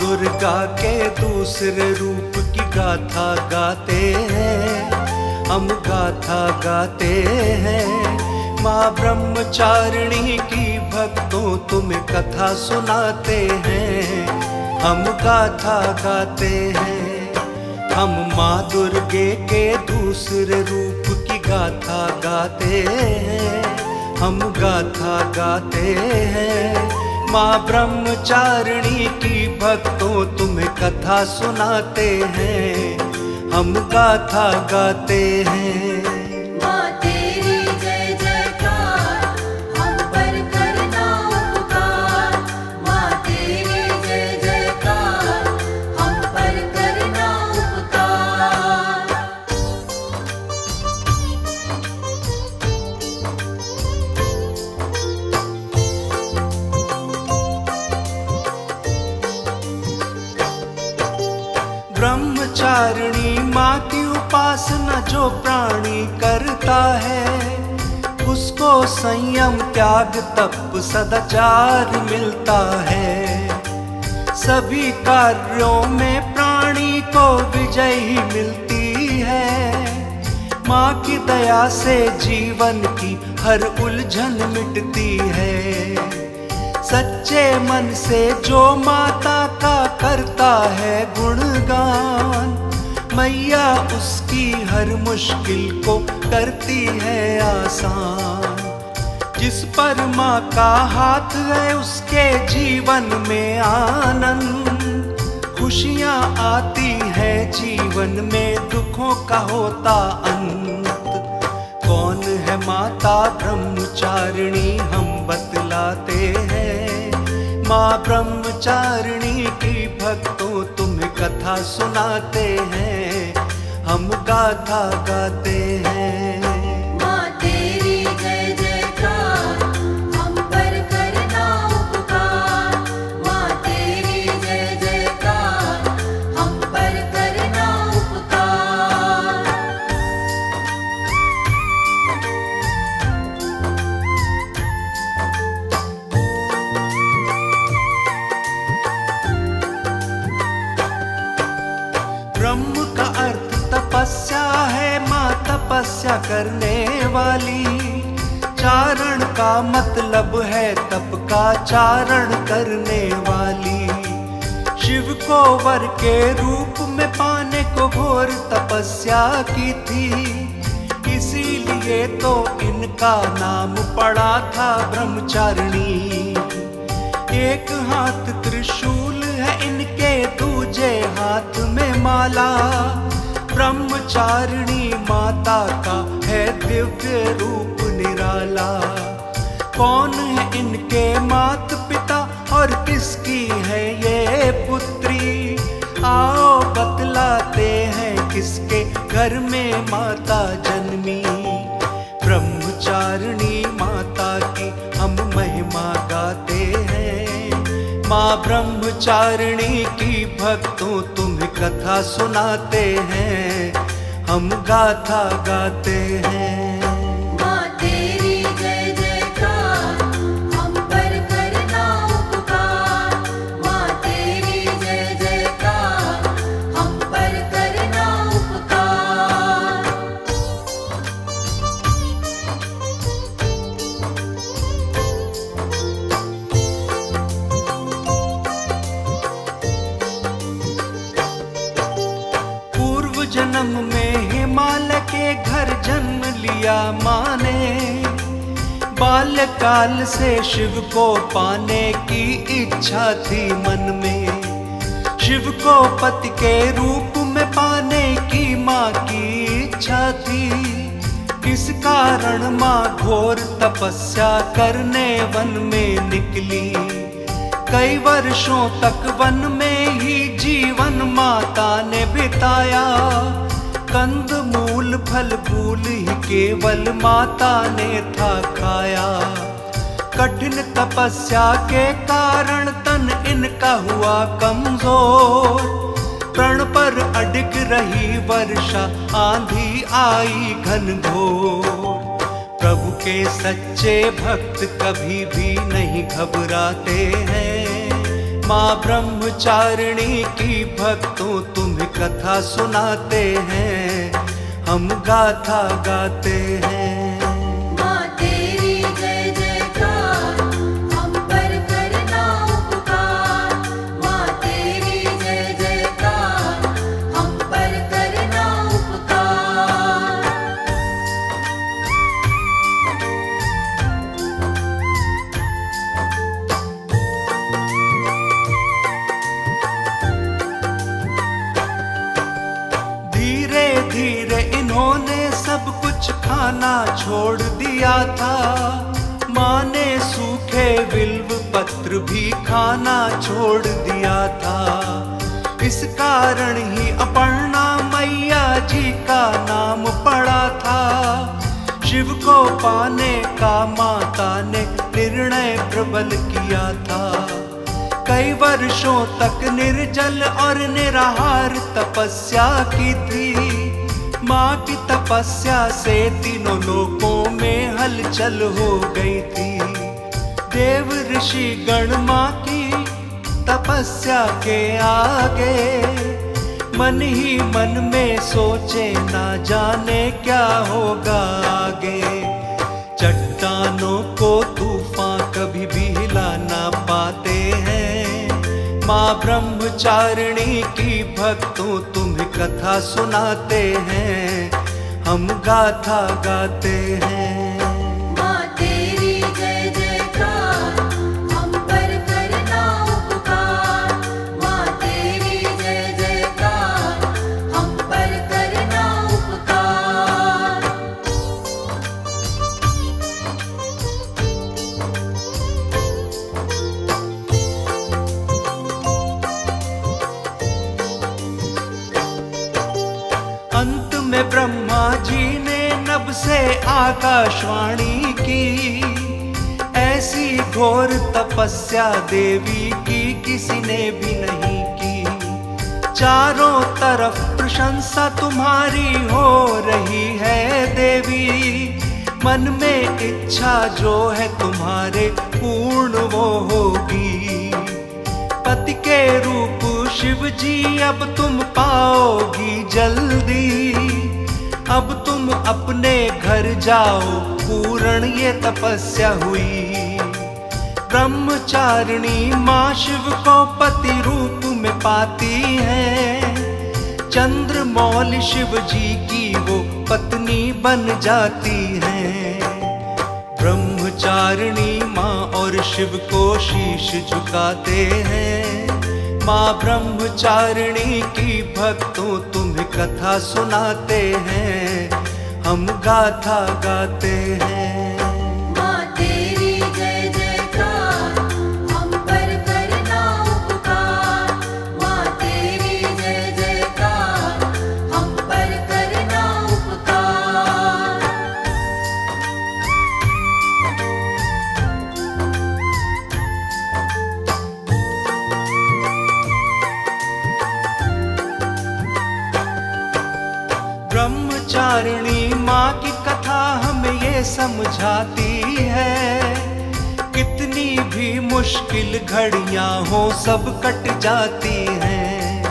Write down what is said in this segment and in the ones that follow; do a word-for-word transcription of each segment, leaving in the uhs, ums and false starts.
दुर्गा के दूसरे रूप की गाथा गाते हैं हम, गाथा गाते हैं माँ ब्रह्मचारिणी की भक्तों तुम्हें कथा सुनाते हैं हम, गाथा गाते हैं हम। माँ दुर्गे के दूसरे रूप की गाथा गाते हैं हम, गाथा गाते हैं माँ ब्रह्मचारिणी की भक्तों तुम्हें कथा सुनाते हैं हम, गाथा गाते हैं। ब्रह्मचारिणी माँ की उपासना जो प्राणी करता है उसको संयम, त्याग, तप, सदाचार मिलता है। सभी कार्यों में प्राणी को विजय ही मिलती है। माँ की दया से जीवन की हर उलझन मिटती है। सच्चे मन से जो माता का करता है गुणगान, मैया उसकी हर मुश्किल को करती है आसान। जिस पर माँ का हाथ है उसके जीवन में आनंद, खुशियाँ आती है जीवन में, दुखों का होता अंत। कौन है माता ब्रह्मचारिणी हम बतलाते हैं, माँ ब्रह्मचारिणी की भक्तों तुम्हें कथा सुनाते हैं हम, गाथा गाते हैं। ब्रह्म का अर्थ तपस्या है, माँ तपस्या करने वाली। चारण का मतलब है तप का चारण करने वाली। शिव को वर के रूप में पाने को घोर तपस्या की थी, इसीलिए तो इनका नाम पड़ा था ब्रह्मचारिणी। एक हाथ त्रिशूल है इनके, दूजे हाथ में माला। ब्रह्मचारिणी माता का है दिव्य रूप निराला। कौन है इनके माता पिता और किसकी है ये पुत्री, आओ बतलाते हैं किसके घर में माता जन्मी। ब्रह्मचारिणी माता की हम महिमा गाते हैं, माँ ब्रह्मचारिणी की भक्तों तुम्हें कथा सुनाते हैं हम, गाथा गाते हैं। जन्म में हिमालय के घर जन्म लिया माँ ने, बाल्यकाल से शिव को पाने की इच्छा थी मन में। शिव को पति के रूप में पाने की माँ की इच्छा थी, किस कारण माँ घोर तपस्या करने वन में निकली। कई वर्षों तक वन में ही जीवन माता ने बिताया। कंदमूल फल फूल ही केवल माता ने था खाया। कठिन तपस्या के कारण तन इनका हुआ कमजोर। प्रण पर अड़िग रही वर्षा आंधी आई घनघोर। प्रभु के सच्चे भक्त कभी भी नहीं घबराते हैं। माँ ब्रह्मचारिणी की भक्तों तुम्हें कथा सुनाते हैं, हम गाथा गाते हैं। छोड़ दिया था माँ ने, सूखे बिल्व पत्र भी खाना छोड़ दिया था। इस कारण ही अपर्णा मैया जी का नाम पड़ा था। शिव को पाने का माता ने निर्णय प्रबल किया था। कई वर्षों तक निर्जल और निराहार तपस्या की थी। माँ की तपस्या से तीनों लोकों में हलचल हो गई थी। देव ऋषि गण माँ की तपस्या के आगे मन ही मन में सोचे, ना जाने क्या होगा आगे। चट्टानों को तूफान कभी भी हिला ना पाते हैं। माँ ब्रह्मचारिणी की भक्तों तुम्हें कथा सुनाते हैं, हम गाथा गाते हैं। ब्रह्मा जी ने नभ से आकाशवाणी की, ऐसी घोर तपस्या देवी की किसी ने भी नहीं की। चारों तरफ प्रशंसा तुम्हारी हो रही है देवी। मन में इच्छा जो है तुम्हारे पूर्ण वो होगी। पति के रूप शिव जी अब तुम पाओगी जल्दी। अब तुम अपने घर जाओ, पूर्ण ये तपस्या हुई। ब्रह्मचारिणी माँ शिव को पति रूप में पाती है। चंद्रमौली शिव जी की वो पत्नी बन जाती है। ब्रह्मचारिणी माँ और शिव को शीश झुकाते हैं। माँ ब्रह्मचारिणी की भक्तों तुम्हें कथा सुनाते हैं, हम गाथा गाते हैं। ब्रह्मचारिणी माँ की कथा हमें ये समझाती है, कितनी भी मुश्किल घड़ियाँ हो सब कट जाती हैं।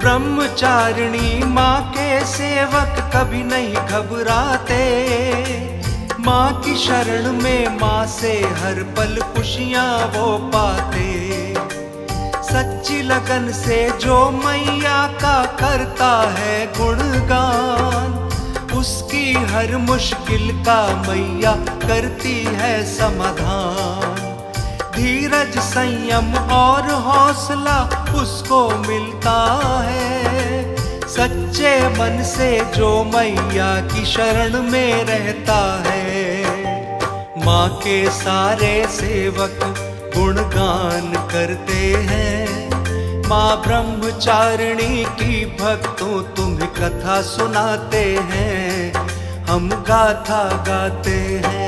ब्रह्मचारिणी माँ के सेवक कभी नहीं घबराते। माँ की शरण में माँ से हर पल खुशियाँ वो पाते। सच्ची लगन से जो मैया का करता है गुणगान, उसकी हर मुश्किल का मैया करती है समाधान। धीरज संयम और हौसला उसको मिलता है। सच्चे मन से जो मैया की शरण में रहता है। माँ के सारे सेवक गुणगान करते हैं। माँ ब्रह्मचारिणी की भक्तों तुम्हें कथा सुनाते हैं, हम गाथा गाते हैं।